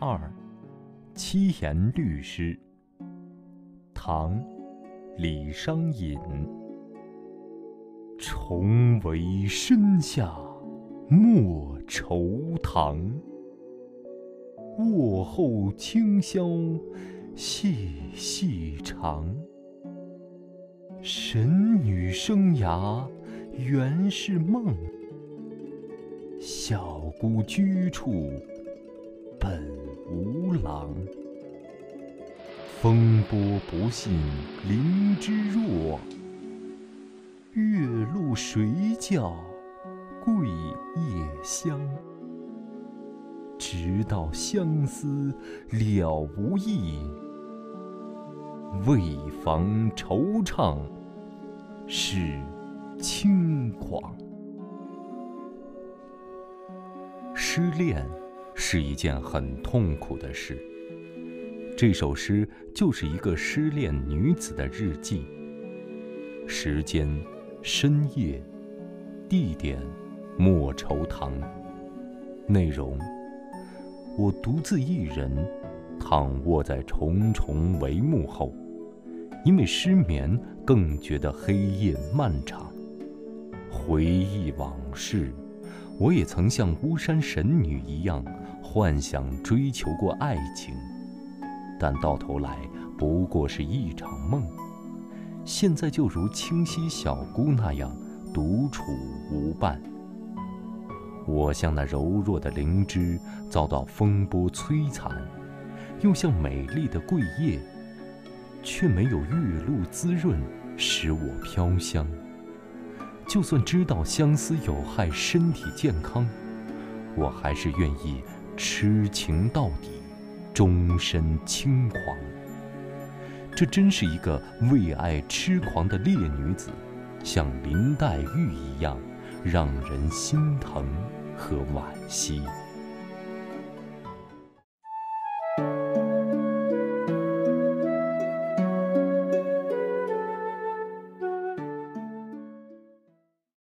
二《七言律诗》唐·李商隐。重围身下莫愁堂，卧后清宵细细长。神女生涯原是梦，小姑居处本无郎。风波不信林之弱，月露谁教桂叶香。直到相思了无益，为防惆怅是轻狂。失恋是一件很痛苦的事，这首诗就是一个失恋女子的日记。时间、深夜、地点、莫愁堂。内容：我独自一人躺卧在重重帷幕后，因为失眠更觉得黑夜漫长。回忆往事，我也曾像巫山神女一样幻想追求过爱情，但到头来不过是一场梦。现在就如清溪小姑那样独处无伴，我像那柔弱的灵芝遭到风波摧残，又像美丽的桂叶，却没有玉露滋润使我飘香。就算知道相思有害身体健康，我还是愿意痴情到底，终身轻狂。这真是一个为爱痴狂的烈女子，像林黛玉一样，让人心疼和惋惜。